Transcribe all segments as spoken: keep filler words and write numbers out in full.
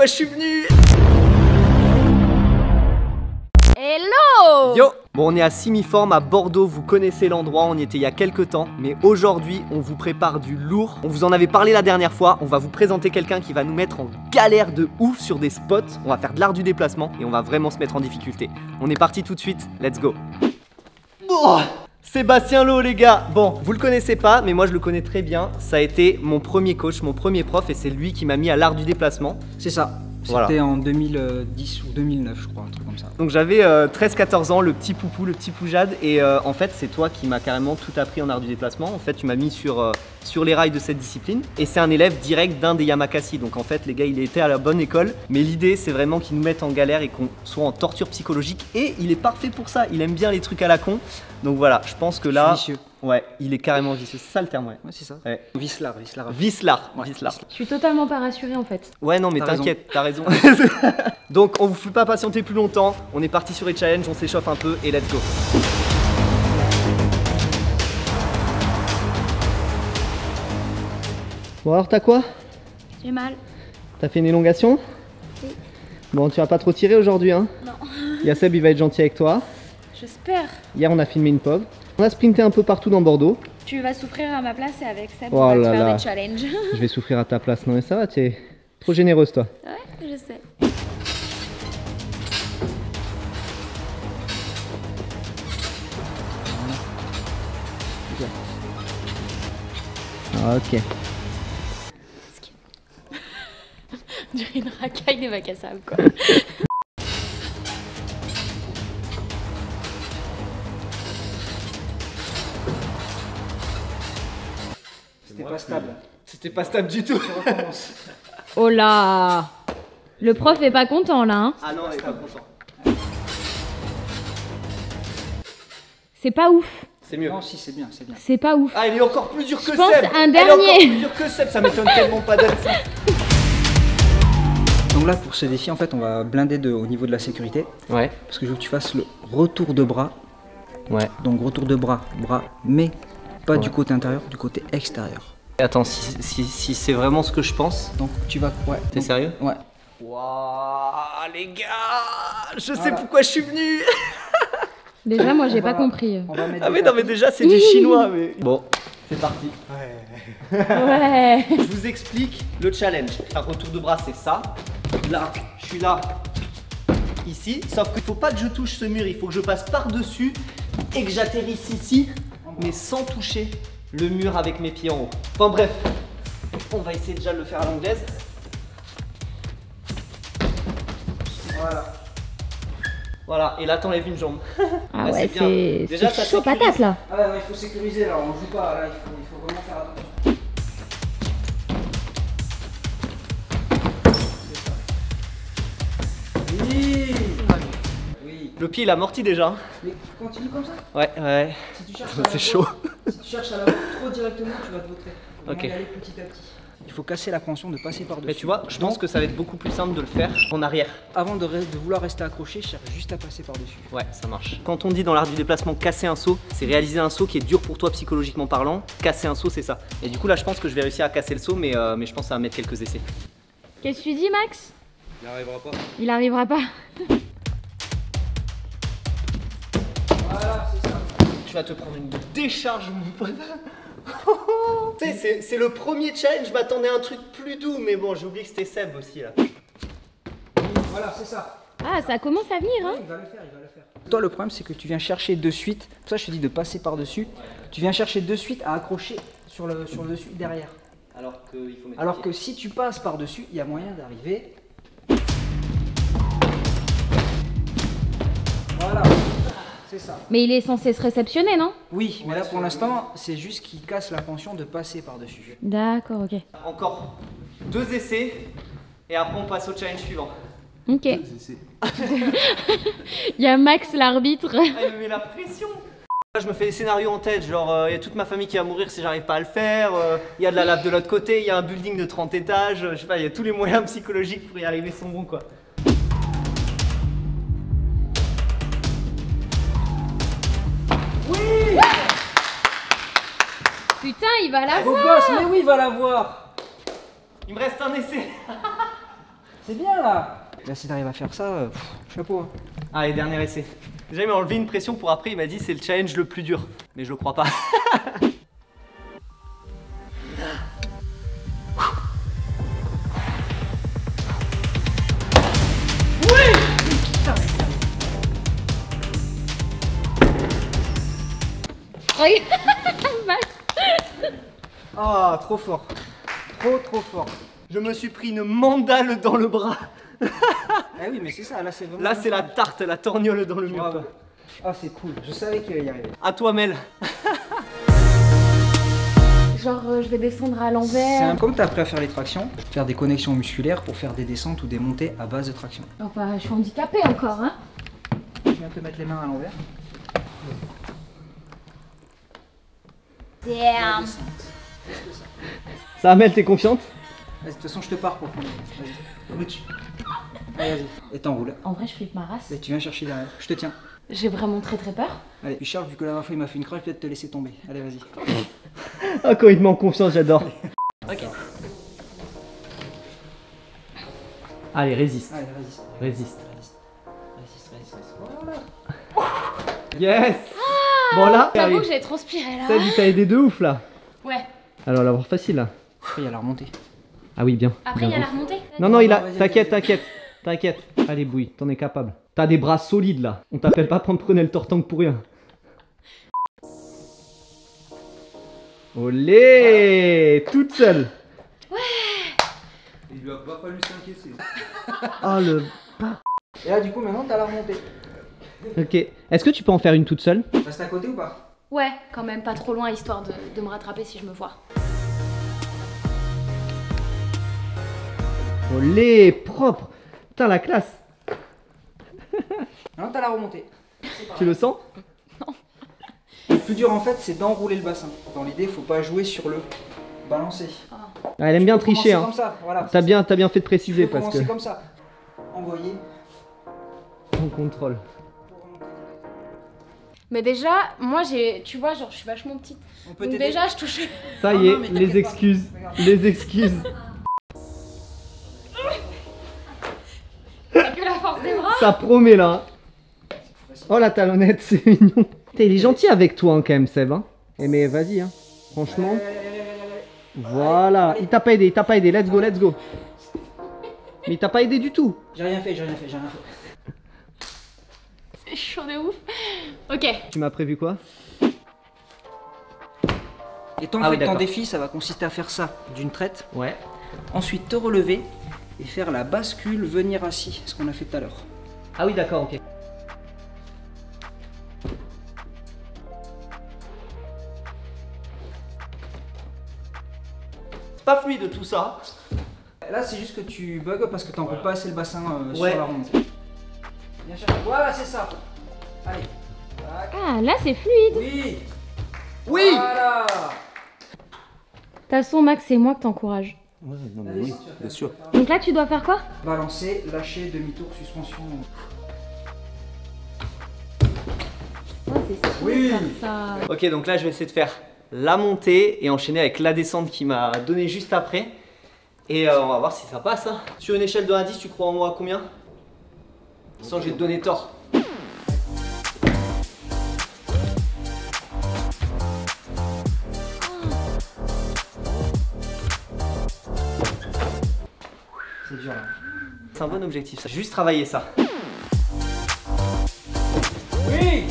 pourquoi je suis venu. Hello. Yo. Bon, on est à Simiforme à Bordeaux, vous connaissez l'endroit, on y était il y a quelques temps. Mais aujourd'hui, on vous prépare du lourd. On vous en avait parlé la dernière fois, on va vous présenter quelqu'un qui va nous mettre en galère de ouf sur des spots. On va faire de l'art du déplacement et on va vraiment se mettre en difficulté. On est parti tout de suite, let's go. Oh, Sébastien Lowe les gars. Bon, vous le connaissez pas, mais moi je le connais très bien. Ça a été mon premier coach, mon premier prof, et c'est lui qui m'a mis à l'art du déplacement. C'est ça. C'était voilà. En deux mille dix ou deux mille neuf, je crois, un truc comme ça. Donc j'avais euh, treize quatorze ans, le petit Poupou, le petit Poujade. Et euh, en fait, c'est toi qui m'as carrément tout appris en art du déplacement. En fait, tu m'as mis sur, euh, sur les rails de cette discipline. Et c'est un élève direct d'un des Yamakasi. Donc en fait, les gars, il était à la bonne école. Mais l'idée, c'est vraiment qu'ils nous mettent en galère et qu'on soit en torture psychologique. Et il est parfait pour ça. Il aime bien les trucs à la con. Donc voilà, je pense que là... Ouais, il est carrément vicieux, c'est ça le terme, ouais. Ouais, c'est ça. Ouais. Vicelard, vicelard. Vicelard, ouais, vicelard. Je suis totalement pas rassuré en fait. Ouais, non, mais t'inquiète, t'as raison. Donc, on vous fait pas patienter plus longtemps. On est parti sur les challenges, on s'échauffe un peu et let's go. Bon, alors t'as quoi? J'ai mal. T'as fait une élongation? Oui. Bon, tu vas pas trop tirer aujourd'hui, hein? Non. Yasseb, il va être gentil avec toi. J'espère. Hier, on a filmé une pub. On a sprinté un peu partout dans Bordeaux. Tu vas souffrir à ma place et avec ça, tu oh vas te faire là. Des challenges. Je vais souffrir à ta place, non mais ça va, tu es trop généreuse toi. Ouais, je sais. Ok. On dirait une racaille des bacs à sable quoi. C'était pas stable. C'était pas stable du tout. Oh là, le prof est pas content là. Hein. Ah non, il est pas content. C'est pas ouf. C'est mieux. Non, si, c'est bien, c'est bien. C'est pas ouf. Ah, il est encore plus dur que Seb. Je pense un dernier. Il est encore plus dur que Seb, ça m'étonne tellement pas d'elle. Donc là, pour ce défi, en fait, on va blinder de, au niveau de la sécurité. Ouais. Parce que je veux que tu fasses le retour de bras. Ouais. Donc retour de bras, bras, mais. Pas ouais. Du côté intérieur, du côté extérieur. Attends, si, si, si c'est vraiment ce que je pense, donc tu vas... Ouais. T'es sérieux? Ouais. Waouh, les gars, je voilà. Sais pourquoi je suis venu. Déjà, moi, j'ai pas va, compris. Ah mais non, mais déjà, c'est du chinois, mais... Bon, c'est parti. Ouais. Ouais. Je vous explique le challenge. Un retour de bras, c'est ça. Là, je suis là, ici. Sauf qu'il faut pas que je touche ce mur, il faut que je passe par-dessus et que j'atterrisse ici. Mais sans toucher le mur avec mes pieds en haut. Enfin bref, on va essayer déjà de le faire à l'anglaise. Voilà. Voilà, et là t'enlèves une jambe. Ah là, ouais, c'est déjà ça chaud patate là. Ah ouais, il faut sécuriser là, on joue pas, là, il faut, il faut vraiment faire attention. Le pied il amorti déjà. Mais continue comme ça. Ouais, ouais. Si tu cherches à c'est chaud. Si tu cherches à l'avoir trop directement, tu vas te voter. Ok. Y aller petit à petit. Il faut casser l'appréhension de passer par-dessus. Mais tu vois, je pense que ça va être beaucoup plus simple de le faire en arrière. Avant de, de vouloir rester accroché, je cherche juste à passer par-dessus. Ouais, ça marche. Quand on dit dans l'art du déplacement casser un saut, c'est réaliser un saut qui est dur pour toi psychologiquement parlant. Casser un saut, c'est ça. Et du coup, là, je pense que je vais réussir à casser le saut, mais, euh, mais je pense que ça va mettre quelques essais. Qu'est-ce que tu dis, Max? Il arrivera pas. Il arrivera pas. Voilà, c'est ça. Tu vas te prendre une décharge, mon pote. C'est le premier challenge, je m'attendais à un truc plus doux, mais bon, j'ai oublié que c'était Seb aussi, là. Voilà, c'est ça. Ah, ça commence à venir, hein. Il va le faire, il va le faire. Toi, le problème, c'est que tu viens chercher de suite, pour ça je te dis de passer par-dessus, ouais. Tu viens chercher de suite à accrocher sur le, sur le dessus, derrière. Alors que, il faut mettre Alors que si tu passes par-dessus, il y a moyen d'arriver. Voilà. Ça. Mais il est censé se réceptionner, non? Oui, mais là pour l'instant, c'est juste qu'il casse la pension de passer par-dessus. D'accord, ok. Encore deux essais et après on passe au challenge suivant. Ok. Deux essais. Il y a Max l'arbitre. Elle me met la pression. Je me fais des scénarios en tête, genre il euh, y a toute ma famille qui va mourir si j'arrive pas à le faire, il euh, y a de la lave de l'autre côté, il y a un building de trente étages, euh, je sais pas, il y a tous les moyens psychologiques pour y arriver sont bons quoi. Putain, il va l'avoir! Beau gosse, mais oui, il va l'avoir! Il me reste un essai! C'est bien là. Là, si t'arrives à faire ça, euh, pff, chapeau. Hein. Allez, dernier essai. Déjà, il m'a enlevé une pression pour après, il m'a dit c'est le challenge le plus dur. Mais je le crois pas. Oui. Ah, oh, trop fort. Trop, trop fort. Je me suis pris une mandale dans le bras. Eh oui, mais c'est ça, là c'est vraiment... Là c'est la tarte, la torgnole dans le mur. Ah, bah. Oh, c'est cool, je savais qu'il allait y arriver. À toi, Mel. Genre, euh, je vais descendre à l'envers. Comme t'as appris à faire les tractions, faire des connexions musculaires pour faire des descentes ou des montées à base de traction. Oh, bah, je suis handicapée encore, hein. Je viens te mettre les mains à l'envers. Damn. Ça va, Mel, t'es confiante? De toute façon, je te pars pour prendre. Vas-y. Allez, vas-y. Et t'enroules. En vrai, je flippe ma race. Et tu viens chercher derrière. Je te tiens. J'ai vraiment très très peur. Allez, puis Charles, vu que la dernière fois il m'a fait une crache, peut-être te laisser tomber. Allez, vas-y. Ah, quand il te manque confiance, j'adore. Ok. Allez, résiste. Allez, résiste. Résiste. Résiste. Résiste, résiste. Voilà. Yes. Ah, bon, là. J'avoue que j'ai transpiré là. T'as dit, t'as aidé de ouf là. Ouais. Alors, l'avoir facile là. Après, il y a la remontée. Ah oui, bien. Après, il y a la remontée. Non, non, il a... T'inquiète, t'inquiète, t'inquiète. Allez, Bouille, t'en es capable. T'as des bras solides, là. On t'appelle pas prendre prenez le tortank pour rien. Olé, toute seule. Ouais. Il lui a pas fallu s'inquiéter. Ah, le... Et là, du coup, maintenant, t'as la remontée. Ok. Est-ce que tu peux en faire une toute seule? Reste à côté ou pas? Ouais, quand même pas trop loin, histoire de, de me rattraper si je me vois. Olé, propre. Putain, la classe. Non, t'as la remontée. Tu le sens? Non. Le plus dur en fait, c'est d'enrouler le bassin. Dans l'idée, il faut pas jouer sur le balancer. Ah. Ah, elle aime bien tricher. Hein. Comme ça, voilà. T'as bien, t'as bien fait de préciser parce que. Commencer comme ça. Envoyer. On contrôle. Mais déjà, moi j'ai, tu vois, genre, je suis vachement petite. On peut donc déjà, je touche. Ça y est, ah non, les excuses, les excuses. Ça promet là. Oh la talonnette, c'est mignon. Il est gentil avec toi hein, quand même, Seb. Hein. Eh, mais vas-y, hein. Franchement. Voilà. Il t'a pas aidé, il t'a pas aidé. Let's go, let's go. Mais il t'a pas aidé du tout. J'ai rien fait, j'ai rien fait, j'ai rien fait. C'est chaud de ouf. Ok. Tu m'as prévu quoi? Et ton, ah, fait, oui, ton défi, ça va consister à faire ça d'une traite. Ouais. Ensuite, te relever et faire la bascule, venir assis, ce qu'on a fait tout à l'heure. Ah oui, d'accord, ok. C'est pas fluide tout ça. Là, c'est juste que tu bugs parce que t'en peux pas assez le bassin euh, ouais. sur la remontée. Bien chercher. Voilà, c'est ça. Allez. Tac. Ah, là, c'est fluide. Oui. Oui. Voilà. De toute façon, Max, c'est moi que t'encourage. Ouais, non, mais oui, bien sûr. Donc là, tu dois faire quoi? Balancer, lâcher, demi-tour, suspension. Oh, c'est sûr, oui, ça. Ok, donc là, je vais essayer de faire la montée et enchaîner avec la descente qui m'a donné juste après. Et euh, on va voir si ça passe. Hein. Sur une échelle de un à dix, tu crois en moi à combien? Sans que je vais te donner tort. C'est un bon objectif ça, j'ai juste travaillé ça. Oui.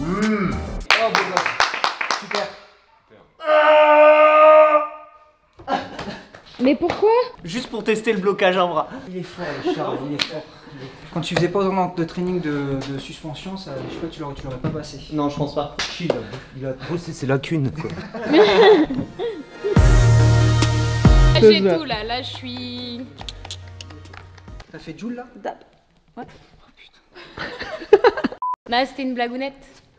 Mmh. Oh bon gosse. Super, super. Ah. Mais pourquoi? Juste pour tester le blocage un bras. Il est fort le Charles, il est fort. Quand tu faisais pas autant de training de, de suspension, ça, je sais pas, tu l'aurais pas passé. Non, je pense pas. Chill, il a bossé ses lacunes quoi. J'ai tout là, là je suis. T'as fait Joule là? Dab. Ouais. Oh putain. Là c'était une blagounette.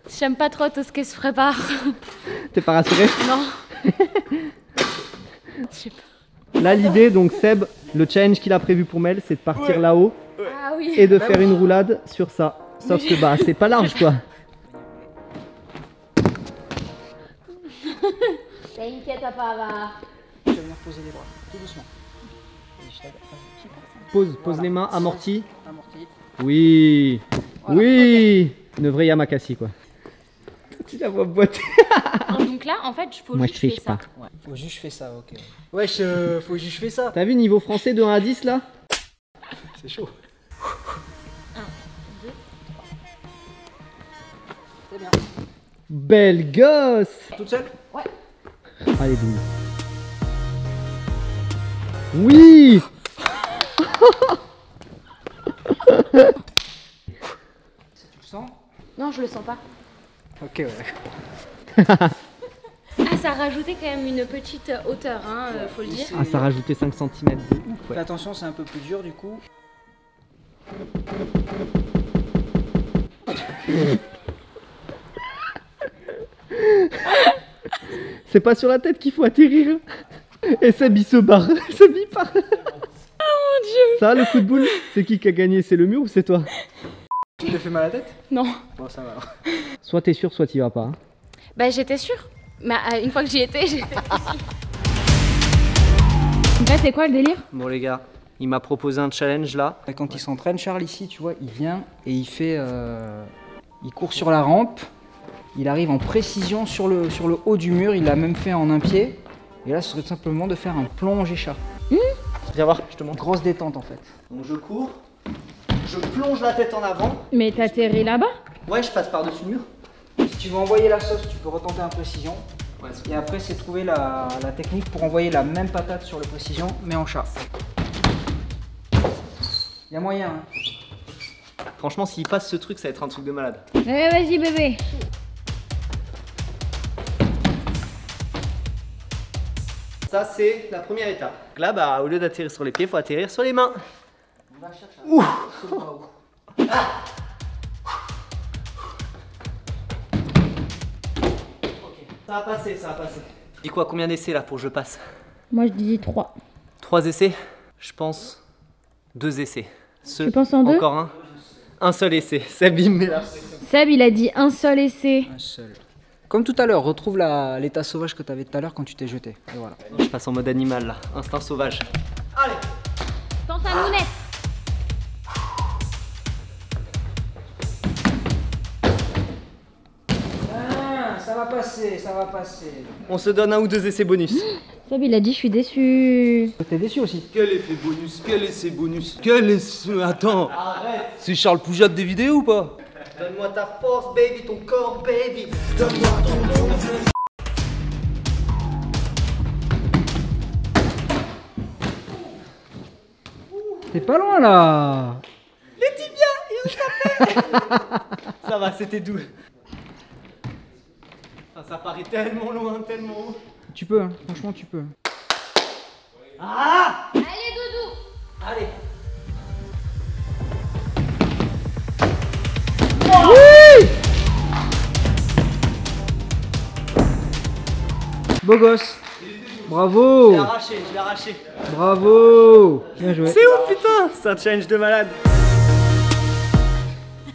J'aime pas trop tout ce qui se prépare. T'es pas rassuré? Non. Je sais pas. Là l'idée donc Seb, le challenge qu'il a prévu pour Mel, c'est de partir ouais. là-haut ouais. ah, oui. et de bah, faire oui. une roulade sur ça. Sauf oui. que bah c'est pas large quoi. vas venir poser les bras, tout doucement. Pose, pose voilà. Les mains amorties. Amorti. Oui, voilà. Oui, okay. Une vraie Yamakasi quoi. Tu la vois boiter. Donc là, en fait, faut moi, juste je fais ça. Moi, je triche pas. Ouais. Faut juste faire ça, ok. Wesh, euh, faut juste faire ça. T'as vu niveau français de un à dix là? C'est chaud. un, deux, trois. C'est bien. Belle gosse. Toute seule? Ouais. Allez, boum. Oui. Tu le sens? Non, je le sens pas. Ok, ouais, d'accord. Ah, ça a rajouté quand même une petite hauteur, hein, ouais, faut le dire. Ah, ça a rajouté cinq centimètres de ouf, ouais. Fais attention, c'est un peu plus dur du coup. C'est pas sur la tête qu'il faut atterrir. Et Seb, il se barre. Seb, il part. Oh mon dieu. Ça, le coup de boule, c'est qui qui a gagné? C'est le mur ou c'est toi? Tu t'es fait mal à la tête? Non. Bon, ça va alors. Soit t'es sûr, soit t'y vas pas. Hein. Bah j'étais sûre. Bah, euh, une fois que j'y étais, j'étais sûre. Là, c'est quoi le délire? Bon les gars, il m'a proposé un challenge là. Quand il s'entraîne, Charles ici, tu vois, il vient et il fait... Euh... Il court sur la rampe. Il arrive en précision sur le, sur le haut du mur. Il l'a même fait en un pied. Et là, ce serait simplement de faire un plonge et chat. Mmh. Viens voir, je te montre. Grosse détente en fait. Donc je cours. Je plonge la tête en avant. Mais t'atterris là-bas? Ouais, je passe par-dessus le mur. Si tu veux envoyer la sauce, tu peux retenter un précision. Ouais, et après, c'est trouver la, la technique pour envoyer la même patate sur le précision, mais en chat. Il y a moyen. Hein. Franchement, s'il passe ce truc, ça va être un truc de malade. Ouais, vas-y, bébé. Ça, c'est la première étape. Là, bah, au lieu d'atterrir sur les pieds, il faut atterrir sur les mains. On va chercher. Ouh. Ah. Ça a passé, ça a passé. Dis quoi, combien d'essais là pour que je passe? Moi je dis trois. trois essais? Je pense deux essais. Ce... Tu penses en deux? Encore un? Un seul essai. Seb, il met la pression. Seb, il a dit un seul essai. Un seul. Comme tout à l'heure, retrouve l'état sauvage que tu avais tout à l'heure quand tu t'es jeté. Et voilà. Je passe en mode animal là, instinct sauvage. Allez! Pense à nous net. Ça va passer, ça va passer. On se donne un ou deux essais bonus. Seb, il a dit je suis déçu. T'es déçu aussi. Quel effet bonus? Quel essai bonus? Quel essai? Attends. Arrête. C'est Charles Poujade des vidéos ou pas? Donne-moi ta force, baby, ton corps, baby. Donne-moi ton corps. T'es pas loin là. Les tibias, ils ont tapé. Ça va, c'était doux. Ça paraît tellement loin, tellement haut. Tu peux, hein, franchement tu peux. Ah! Allez Doudou! Allez! Oh oui! Beau gosse! Bravo! Je l'ai arraché, je l'ai arraché. Bravo! Bien joué. C'est où putain? C'est un challenge de malade.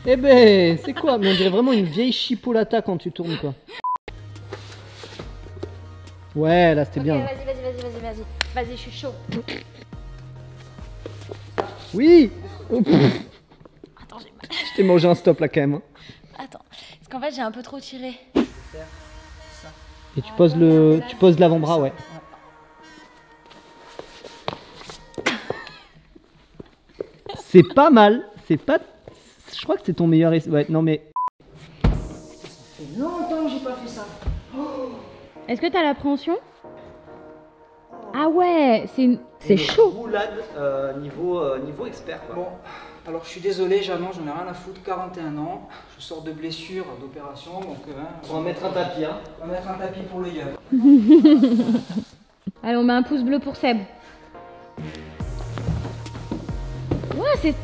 Eh ben, c'est quoi? Mais on dirait vraiment une vieille chipolata quand tu tournes quoi. Ouais, là c'était okay, bien. Vas-y, vas-y, vas-y, vas-y, vas-y, vas-y, je suis chaud. Oui. Oh, attends, j'ai mal. Je t'ai mangé un stop là quand même. Attends, parce qu'en fait j'ai un peu trop tiré. Et tu poses le, tu poses l'avant-bras, ouais. C'est pas mal, c'est pas. Je crois que c'est ton meilleur essai. Ouais, non mais. Ça fait longtemps que j'ai pas fait ça. Oh. Est-ce que t'as l'appréhension? Ah ouais, c'est chaud. Roulade euh, niveau, euh, niveau expert quoi. Bon, alors je suis désolé, j'annonce, j'en ai rien à foutre, quarante et un ans, je sors de blessure, d'opération, donc... Euh, on va mettre un tapis, hein. On va mettre un tapis pour le gueule. Allez, on met un pouce bleu pour Seb. Ouais, c'est...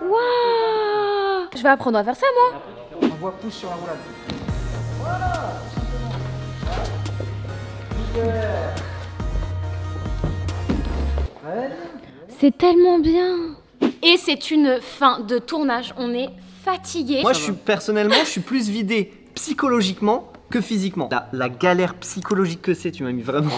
Waouh. Je vais apprendre à faire ça, moi. On voit pouce sur la roulade. Voilà. C'est tellement bien. Et c'est une fin de tournage, on est fatigué. Moi je suis personnellement, je suis plus vidé psychologiquement que physiquement. La, la galère psychologique que c'est, tu m'as mis vraiment.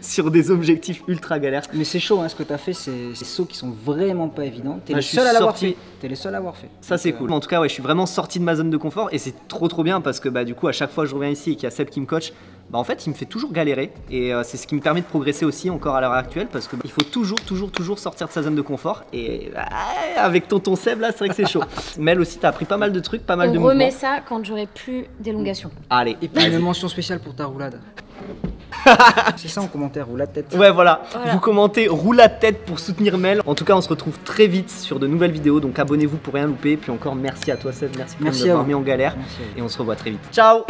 sur des objectifs ultra galères. Mais c'est chaud, hein, ce que tu as fait, c'est des sauts qui sont vraiment pas évidents. T'es bah, le seul à l'avoir fait. T'es le seul à l'avoir fait. Ça c'est euh... cool. En tout cas, ouais, je suis vraiment sorti de ma zone de confort et c'est trop trop bien parce que bah du coup, à chaque fois que je reviens ici et qu'il y a Seb qui me coach, bah en fait, il me fait toujours galérer et euh, c'est ce qui me permet de progresser aussi encore à l'heure actuelle parce que bah, il faut toujours toujours toujours sortir de sa zone de confort et bah, avec tonton Seb là, c'est vrai que c'est chaud. Mel aussi, t'as appris pas mal de trucs, pas mal On de mouvements. On remet ça quand j'aurai plus d'élongation. Allez. Et puis une mention spéciale pour ta roulade. C'est ça en commentaire, roulade tête. Ouais voilà. voilà, vous commentez roulade tête pour soutenir Mel. En tout cas, on se retrouve très vite sur de nouvelles vidéos, donc abonnez-vous pour rien louper. Puis encore merci à toi Seb, merci, merci pour nous avoir mis en galère. Merci. Et on se revoit très vite. Ciao.